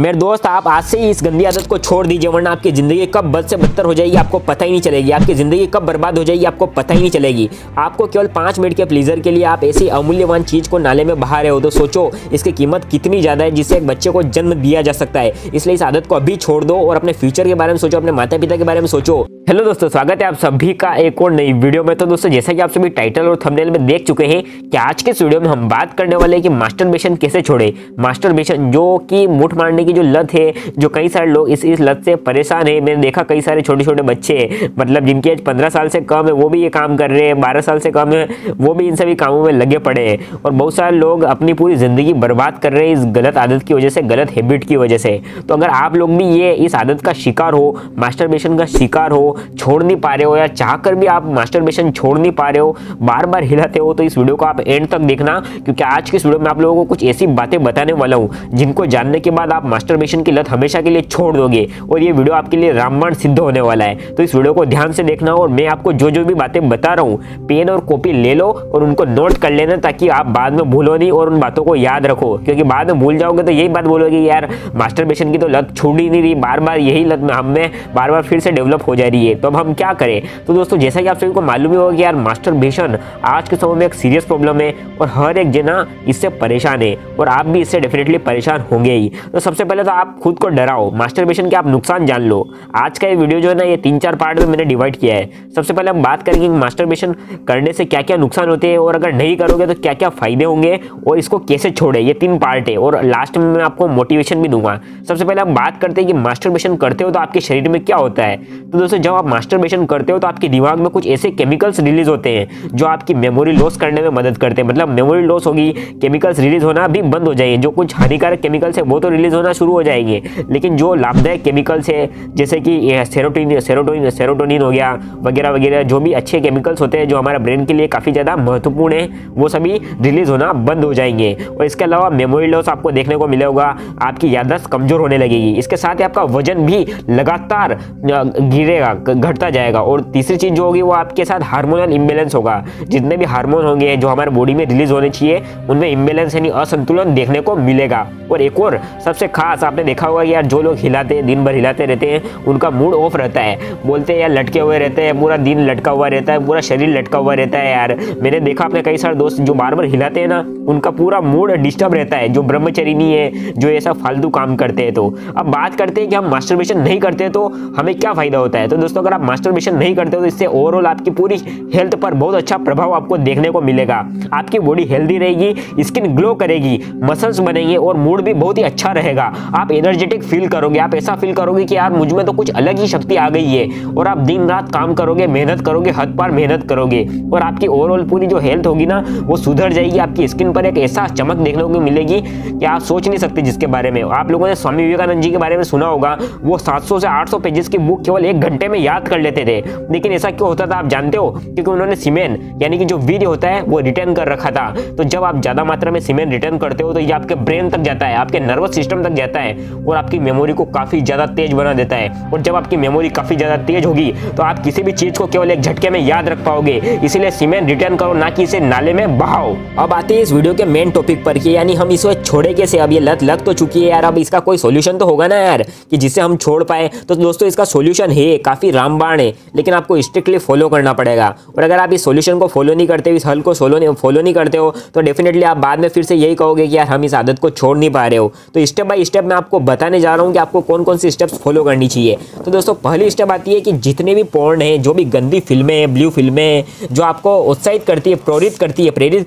मेरे दोस्त आप आज से ही इस गंदी आदत को छोड़ दीजिए, वरना आपकी ज़िंदगी कब बद से बदतर हो जाएगी आपको पता ही नहीं चलेगी। आपकी ज़िंदगी कब बर्बाद हो जाएगी आपको पता ही नहीं चलेगी। आपको केवल 5 मिनट के प्लेजर के लिए आप ऐसी अमूल्यवान चीज़ को नाले में बहा रहे हो, तो सोचो इसकी कीमत कितनी ज़्यादा है जिससे एक बच्चे को जन्म दिया जा सकता है। इसलिए इस आदत को अभी छोड़ दो और अपने फ्यूचर के बारे में सोचो, अपने माता पिता के बारे में सोचो। हेलो दोस्तों, स्वागत है आप सभी का एक और नई वीडियो में। तो दोस्तों जैसा कि आप सभी टाइटल और थंबनेल में देख चुके हैं कि आज के इस वीडियो में हम बात करने वाले हैं कि मास्टरबेशन कैसे छोड़े। मास्टरबेशन जो कि मुठ मारने की जो लत है, जो कई सारे लोग इस लत से परेशान है। मैंने देखा कई सारे छोटे छोटे बच्चे मतलब जिनकी एज 15 साल से कम है वो भी ये काम कर रहे हैं, 12 साल से कम है वो भी इन सभी कामों में लगे पड़े हैं। और बहुत सारे लोग अपनी पूरी ज़िंदगी बर्बाद कर रहे हैं इस गलत आदत की वजह से, गलत हैबिट की वजह से। तो अगर आप लोग भी ये इस आदत का शिकार हो, मास्टरबेशन का शिकार हो, छोड़ नहीं पा रहे हो या चाहकर भी आप मास्टरबेशन छोड़ नहीं पा रहे हो, बार बार हिलाते हो, तो इस वीडियो को आप एंड तक देखना, क्योंकि आज के इस वीडियो में आप लोगों को कुछ ऐसी बातें बताने वाला हूं जिनको जानने के बाद आप मास्टरबेशन की लत हमेशा के लिए छोड़ दोगे। और ये वीडियो आपके लिए रामबाण सिद्ध होने वाला है, तो इस वीडियो को ध्यान से देखना। और मैं आपको जो जो भी बातें बता रहा हूँ, पेन और कॉपी ले लो और उनको नोट कर लेना, ताकि आप बाद में भूलो नहीं और उन बातों को याद रखो, क्योंकि बाद में भूल जाओगे तो यही बात बोलोगे यार मास्टरबेशन की तो लत छूट ही नहीं रही, बार बार यही लत हमें बार बार फिर से डेवलप हो जा रही है, तो अब हम क्या करें। तो दोस्तों जैसा कि आप सभी को मालूम ही होगा कि यार मास्टरबेशन आज के समय में एक सीरियस प्रॉब्लम है और हर एक जना इससे परेशान है और आप भी इससे डेफिनेटली परेशान होंगे ही। तो सबसे पहले तो आप खुद को डराओ, मास्टरबेशन के आप नुकसान जान लो। आज का ये वीडियो जो है ना, ये 3-4 पार्ट में मैंने डिवाइड किया है। सबसे पहले हम बात करेंगे मास्टरबेशन करने से क्या क्या नुकसान होते हैं और अगर नहीं करोगे तो क्या क्या फायदे होंगे और इसको कैसे छोड़े। ये 3 पार्ट है और लास्ट में मैं आपको मोटिवेशन भी दूंगा। सबसे पहले हम बात करते हैं कि मास्टरबेशन करते हो तो आपके शरीर में क्या होता है। तो दोस्तों जब आप मास्टरबेशन करते हो तो आपके दिमाग में कुछ ऐसे केमिकल्स रिलीज होते हैं जो आपकी मेमोरी लॉस करने में मदद करते हैं। मतलब मेमोरी लॉस होगी, केमिकल्स रिलीज होना भी बंद हो जाएंगे। जो कुछ हानिकारक केमिकल्स है वो तो रिलीज होना शुरू हो जाएंगे, लेकिन जो लाभदायक केमिकल्स है जैसे कि सेरोटोनिन हो गया वगैरह वगैरह, जो भी अच्छे केमिकल्स होते हैं जो हमारा ब्रेन के लिए काफ़ी ज़्यादा महत्वपूर्ण है, वो सभी रिलीज होना बंद हो जाएंगे। और इसके अलावा मेमोरी लॉस आपको देखने को मिलेगा, आपकी याददाश्त कमज़ोर होने लगेगी। इसके साथ ही आपका वजन भी लगातार गिरेगा, घटता जाएगा। और तीसरी चीज़ जो होगी वो आपके साथ हार्मोनल इम्बेलेंस होगा। जितने भी हार्मोन होंगे जो हमारे बॉडी में रिलीज होने चाहिए उनमें इम्बेलेंस यानी असंतुलन देखने को मिलेगा। और एक और सबसे खास आपने देखा होगा यार, जो लोग हिलाते हैं, दिन भर हिलाते रहते हैं, उनका मूड ऑफ रहता है। बोलते हैं यार लटके हुए रहते हैं, पूरा दिन लटका हुआ रहता है, पूरा शरीर लटका हुआ रहता है। यार मैंने देखा अपने कई सारे दोस्त जो बार बार हिलाते हैं ना, उनका पूरा मूड डिस्टर्ब रहता है, जो ब्रह्मचरी नहीं है, जो ऐसा फालतू काम करते हैं। तो अब बात करते हैं कि हम मास्टरबेशन नहीं करते तो हमें क्या फ़ायदा होता है। तो दोस्तों अगर आप मास्टरबेशन नहीं करते हो तो इससे ओवरऑल आपकी पूरी हेल्थ पर बहुत अच्छा प्रभाव आपको देखने को मिलेगा। आपकी बॉडी हेल्दी रहेगी, स्किन ग्लो करेगी, मसल्स बनेंगे और मूड भी बहुत ही अच्छा रहेगा। आप एनर्जेटिक फील करोगे, आप ऐसा फील करोगे कि यार मुझ में तो कुछ अलग ही शक्ति आ गई है। और आप दिन रात काम करोगे, मेहनत करोगे, हद पार मेहनत करोगे और आपकी ओवरऑल पूरी जो हेल्थ होगी ना वो सुधर जाएगी। आपकी स्किन पर एक ऐसा चमक देखने को मिलेगी कि आप सोच नहीं सकते, जिसके बारे में आप लोगों ने स्वामी विवेकानंद जी के बारे में सुना होगा। वो 700 से 800 पेजेस की बुक केवल 1 घंटे में याद कर लेते थे। लेकिन ऐसा क्यों होता था आप जानते हो, क्योंकि उन्होंने सीमेंट यानी कि जो वीर्य होता है वो रिटर्न कर रखा था। तो जब आप ज़्यादा मात्रा में सीमेंट रिटर्न करते हो तो ये आपके ब्रेन तक जाता है, आपके नर्वस सिस्टम तक जाता है और आपकी मेमोरी को काफ़ी ज़्यादा तेज बना देता है। और जब आपकी मेमोरी काफ़ी ज़्यादा तेज होगी तो आप किसी भी चीज़ को केवल 1 झटके में याद रख पाओगे। इसीलिए सीमेंट रिटर्न करो, ना कि इसे नाले में बहाओ। अब आते हैं इस वीडियो के मेन टॉपिक पर कि यानी हम इसको छोड़े कैसे। अब ये लत लग तो चुकी है यार, अब इसका कोई सोल्यूशन तो होगा ना यार कि जिससे हम छोड़ पाए। तो दोस्तों इसका सोल्यूशन है, काफ़ी रामबाण है, लेकिन आपको स्ट्रिक्टली फॉलो करना पड़ेगा। और अगर आप इस सॉल्यूशन को फॉलो नहीं करते हो, इस हल को फॉलो नहीं करते हो, तो डेफिनेटली आप बाद में फिर से यही कहोगे कि यार हम इस आदत को छोड़ नहीं पा रहे हो। तो स्टेप बाय स्टेप मैं आपको बताने जा रहा हूँ कि आपको कौन कौन सी स्टेप्स फॉलो करनी चाहिए। तो दोस्तों पहली स्टेप आती है कि जितने भी पोर्न है, जो भी गंदी फिल्में हैं, ब्लू फिल्में हैं, जो आपको उत्साहित करती है, प्रेरित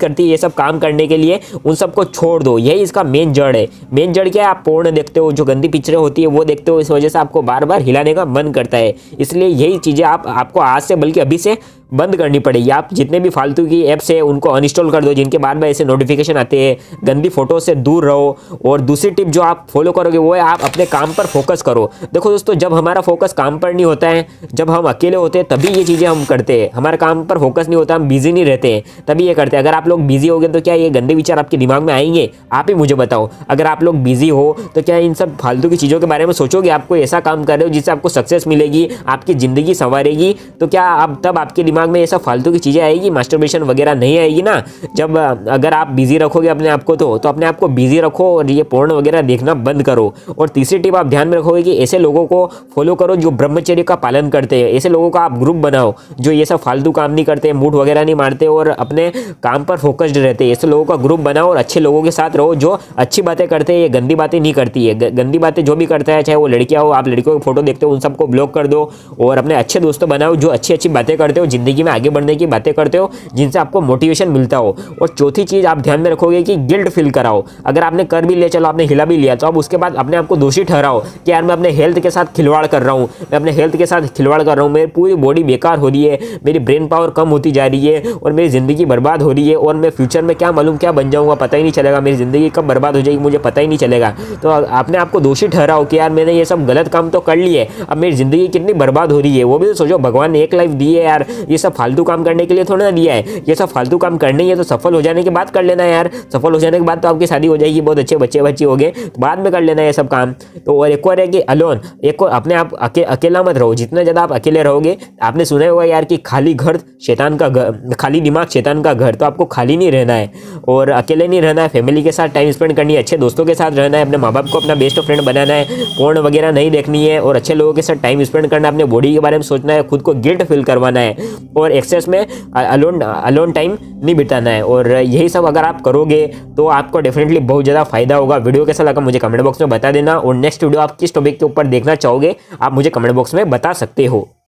करती है ये सब काम करने के लिए, उन सबको छोड़ दो। यही इसका मेन जड़ है। मेन जड़ क्या है, आप पोर्न देखते हो, जो गंदी पिक्चरें होती है वो देखते हो, इस वजह से आपको बार बार हिलाने का मन करता है। इसलिए यही चीज़ें आपको आज से बल्कि अभी से बंद करनी पड़ेगी। आप जितने भी फालतू की ऐप्स है उनको अनइंस्टॉल कर दो, जिनके बार बार ऐसे नोटिफिकेशन आते हैं। गंदी फोटो से दूर रहो। और दूसरी टिप जो आप फॉलो करोगे वो है, आप अपने काम पर फोकस करो। देखो दोस्तों जब हमारा फोकस काम पर नहीं होता है, जब हम अकेले होते हैं तभी ये चीज़ें हम करते हैं। हमारा काम पर फोकस नहीं होता, हम बिजी नहीं रहते हैं, तभी ये करते हैं। अगर आप लोग बिजी हो गए तो क्या ये गंदे विचार आपके दिमाग में आएंगे? आप ही मुझे बताओ, अगर आप लोग बिजी हो तो क्या इन सब फालतू की चीज़ों के बारे में सोचोगे? आप कोई ऐसा काम कर रहे हो जिससे आपको सक्सेस मिलेगी, आपकी ज़िंदगी संवारेगी, तो क्या आप तब आपके दिमाग दिमाग में ये सब फालतू की चीज़ें आएगी, मास्टरबेशन वगैरह नहीं आएगी ना। जब अगर आप बिज़ी रखोगे अपने आप को तो अपने आप को बिज़ी रखो और ये पोर्न वगैरह देखना बंद करो। और तीसरी टिप आप ध्यान में रखोगे कि ऐसे लोगों को फॉलो करो जो ब्रह्मचर्य का पालन करते हैं। ऐसे लोगों का आप ग्रुप बनाओ जो ये सब फालतू काम नहीं करते, मूड वगैरह नहीं मारते और अपने काम पर फोकस्ड रहते हैं। ऐसे लोगों का ग्रुप बनाओ और अच्छे लोगों के साथ रहो जो अच्छी बातें करते हैं, ये गंदी बातें नहीं करती है। गंदी बातें जो भी करता है, चाहे वो लड़कियाँ हो, आप लड़कियों की फोटो देखते हो उन सबको ब्लॉक कर दो और अपने अच्छे दोस्तों बनाओ जो अच्छी अच्छी बातें करते हो, जिंदगी में आगे बढ़ने की बातें करते हो, जिनसे आपको मोटिवेशन मिलता हो। और चौथी चीज़ आप ध्यान में रखोगे कि गिल्ट फील कराओ। अगर आपने कर भी लिया, चलो आपने हिला भी लिया, तो अब उसके बाद अपने आप को दोषी ठहराओ कि यार मैं अपने हेल्थ के साथ खिलवाड़ कर रहा हूँ, मैं अपने हेल्थ के साथ खिलवाड़ कर रहा हूँ, मेरी पूरी बॉडी बेकार हो रही है, मेरी ब्रेन पावर कम होती जा रही है और मेरी ज़िंदगी बर्बाद हो रही है और मैं फ्यूचर में क्या मालूम क्या बन जाऊँगा पता ही नहीं चलेगा, मेरी ज़िंदगी कब बर्बाद हो जाएगी मुझे पता ही नहीं चलेगा। तो आपने आपको दोषी ठहराओ कि यार मैंने ये सब गलत काम तो कर लिए, अब मेरी ज़िंदगी कितनी बर्बाद हो रही है। वो भी तो सोचो, भगवान ने एक लाइफ दी है यार, ये सब फालतू काम करने के लिए थोड़ा ना दिया है। ये सब फालतू काम करने है तो सफल हो जाने के बाद कर लेना यार, सफल हो जाने के बाद तो आपकी शादी हो जाएगी, बहुत अच्छे बच्चे बच्चे हो गए, बाद में कर लेना ये सब काम। तो और एक और है कि अलोन, एक और अपने आप अकेला मत रहो। जितना ज़्यादा आप अकेले रहोगे, आपने सुना होगा यार कि खाली घर शैतान का घर, खाली दिमाग शैतान का घर। तो आपको खाली नहीं रहना है और अकेले नहीं रहना है, फैमिली के साथ टाइम स्पेंड करनी है, अच्छे दोस्तों के साथ रहना है, अपने माँ बाप को अपना बेस्ट फ्रेंड बनाना है, पोर्न वगैरह नहीं देखनी है और अच्छे लोगों के साथ टाइम स्पेंड करना है, अपने बॉडी के बारे में सोचना है, खुद को गिल्ट फील करवाना है और एक्सेस में अलोन टाइम नहीं बिताना है। और यही सब अगर आप करोगे तो आपको डेफिनेटली बहुत ज़्यादा फायदा होगा। वीडियो कैसा लगा मुझे कमेंट बॉक्स में बता देना और नेक्स्ट वीडियो आप किस टॉपिक के ऊपर देखना चाहोगे आप मुझे कमेंट बॉक्स में बता सकते हो।